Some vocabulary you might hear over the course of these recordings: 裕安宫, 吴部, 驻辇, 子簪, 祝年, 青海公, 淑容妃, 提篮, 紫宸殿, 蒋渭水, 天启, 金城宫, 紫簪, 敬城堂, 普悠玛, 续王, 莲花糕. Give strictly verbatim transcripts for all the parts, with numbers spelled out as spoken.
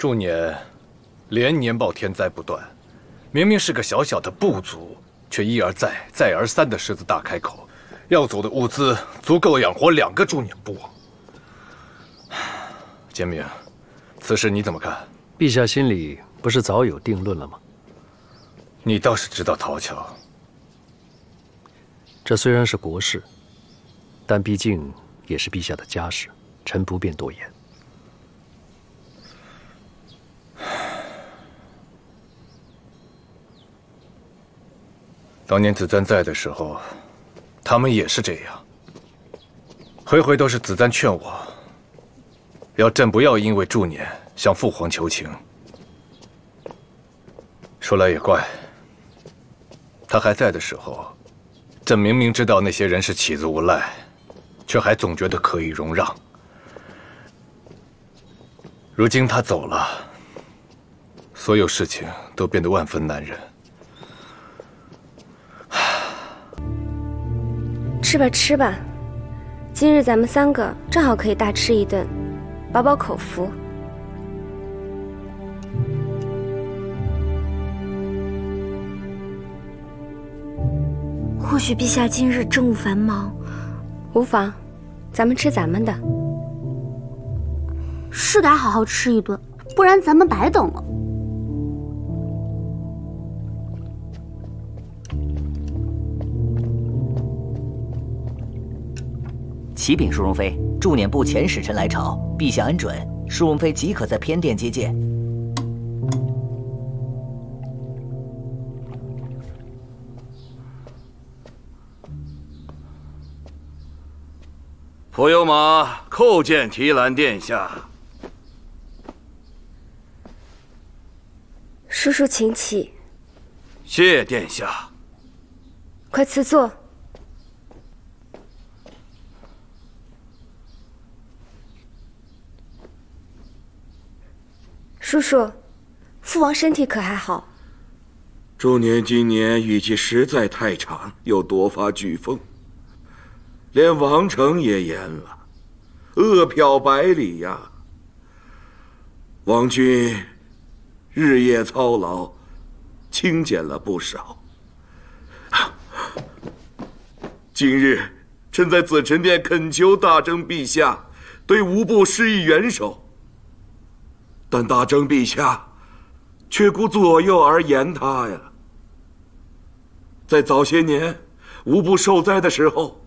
祝年连年报天灾不断，明明是个小小的部族，却一而再、再而三的狮子大开口，要走的物资足够养活两个祝年部。简明，此事你怎么看？陛下心里不是早有定论了吗？你倒是知道讨巧。这虽然是国事，但毕竟也是陛下的家事，臣不便多言。 当年子簪在的时候，他们也是这样。回回都是子簪劝我，要朕不要因为祝年向父皇求情。说来也怪，他还在的时候，朕明明知道那些人是起子无赖，却还总觉得可以容让。如今他走了，所有事情都变得万分难忍。 吃吧吃吧，今日咱们三个正好可以大吃一顿，饱饱口福。或许陛下今日政务繁忙，无妨，咱们吃咱们的。是得好好吃一顿，不然咱们白等了。 启禀淑容妃，驻辇部前使臣来朝，陛下恩准，淑容妃即可在偏殿接见。仆有马叩见提篮殿下。叔叔请起。谢殿下。快辞座。 叔叔，父王身体可还好？祝年今年雨季实在太长，又多发飓风，连王城也淹了，饿殍百里呀。王军日夜操劳，清减了不少。今日臣在紫宸殿恳求大征陛下，对吴部施以援手。 但大征陛下，却顾左右而言他呀。在早些年吴部受灾的时候，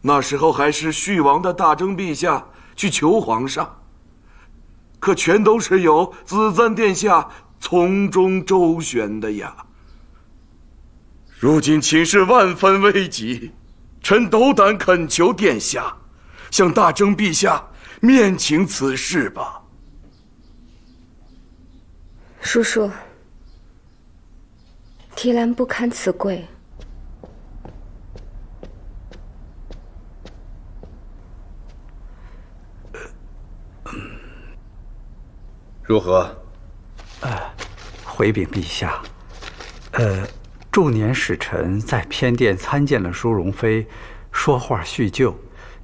那时候还是续王的大征陛下去求皇上，可全都是由紫簪殿下从中周旋的呀。如今情势万分危急，臣斗胆恳求殿下，向大征陛下面请此事吧。 叔叔，提篮不堪此跪。如何？呃，回禀陛下，呃，驻辇使臣在偏殿参见了淑容妃，说话叙旧，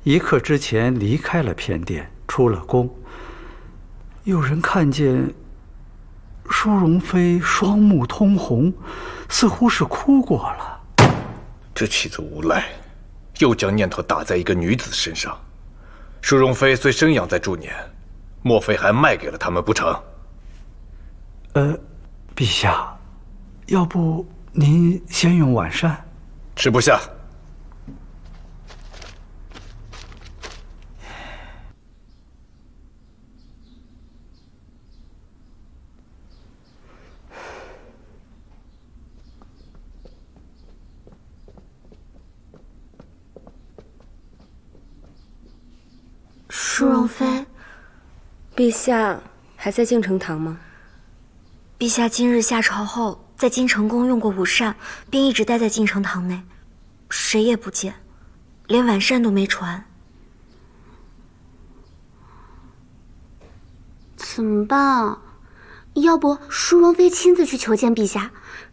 一刻之前离开了偏殿，出了宫。有人看见。 淑容妃双目通红，似乎是哭过了。这起子无赖，又将念头打在一个女子身上。淑容妃虽生养在驻辇，莫非还卖给了他们不成？呃，陛下，要不您先用晚膳？吃不下。淑容妃，陛下还在敬城堂吗？陛下今日下朝后，在金城宫用过午膳，便一直待在敬城堂内，谁也不见，连晚膳都没传。怎么办啊？要不淑容妃亲自去求见陛下？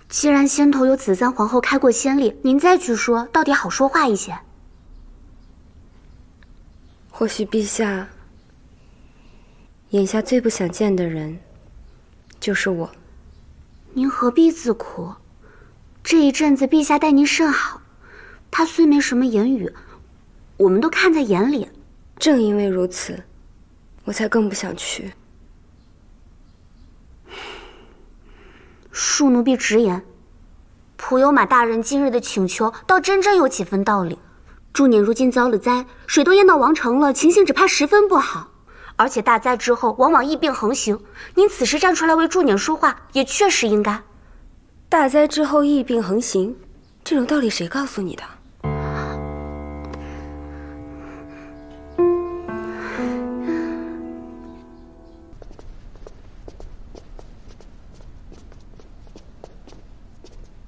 既然先头有紫簪皇后开过先例，您再去说，到底好说话一些。 或许陛下眼下最不想见的人，就是我。您何必自苦？这一阵子陛下待您甚好，他虽没什么言语，我们都看在眼里。正因为如此，我才更不想去。恕奴婢直言，普悠玛大人今日的请求，倒真正有几分道理。祝您如今遭了灾，水都淹到王城了，情形只怕十分不好。 而且大灾之后，往往疫病横行。您此时站出来为祝您说话，也确实应该。大灾之后疫病横行，这种道理谁告诉你的？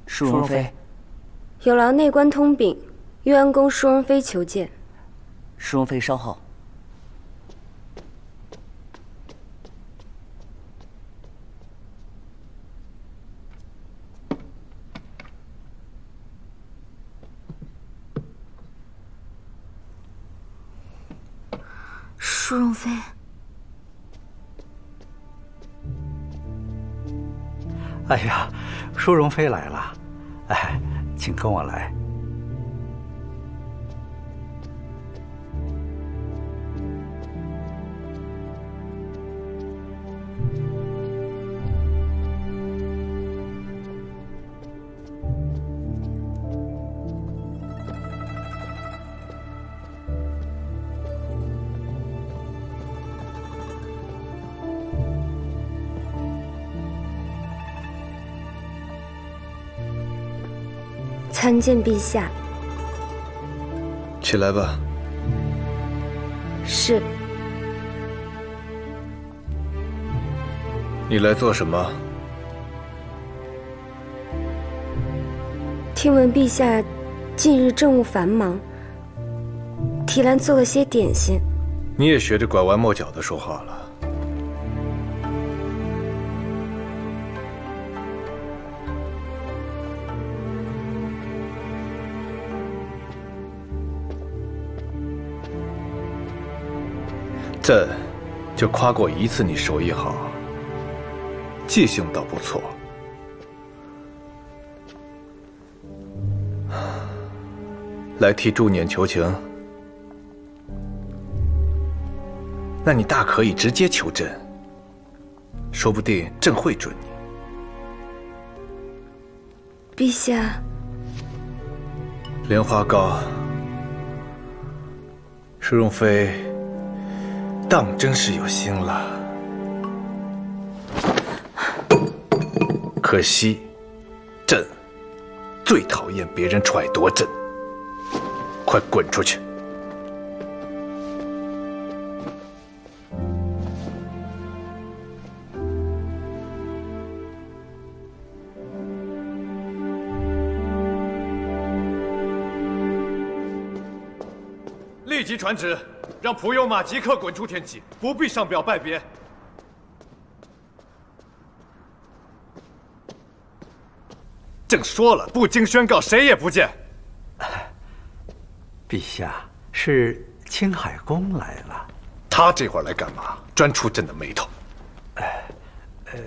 淑容妃，有劳内官通禀，裕安宫淑容妃求见。淑容妃稍后。 淑容妃，哎呀，淑容妃来了，哎，请跟我来。参见陛下。起来吧。是。你来做什么？听闻陛下近日政务繁忙，提篮做了些点心。你也学着拐弯抹角的说话了。 朕就夸过一次你手艺好，记性倒不错。来替祝念求情，那你大可以直接求朕，说不定朕会准你。陛下，莲花糕，淑容妃。 当真是有心了，可惜，朕最讨厌别人揣度朕。快滚出去！立即传旨。 让普悠玛即刻滚出天启，不必上表拜别。朕说了，不经宣告谁也不见。陛下是青海公来了，他这会儿来干嘛？专出朕的眉头。呃，呃，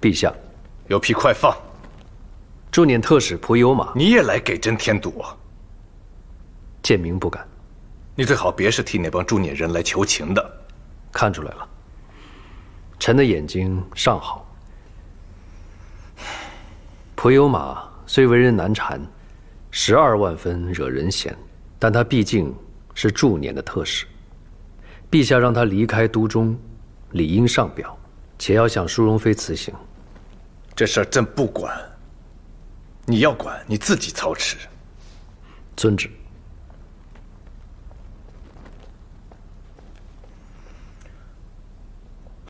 陛下，有屁快放！ 驻撵特使普悠玛，你也来给朕添堵啊！贱民不敢。你最好别是替那帮驻撵人来求情的。看出来了，臣的眼睛尚好。普悠玛虽为人难缠，十二万分惹人嫌，但他毕竟是驻撵的特使，陛下让他离开都中，理应上表，且要向淑容妃辞行。这事儿朕不管。 你要管，你自己操持。遵旨。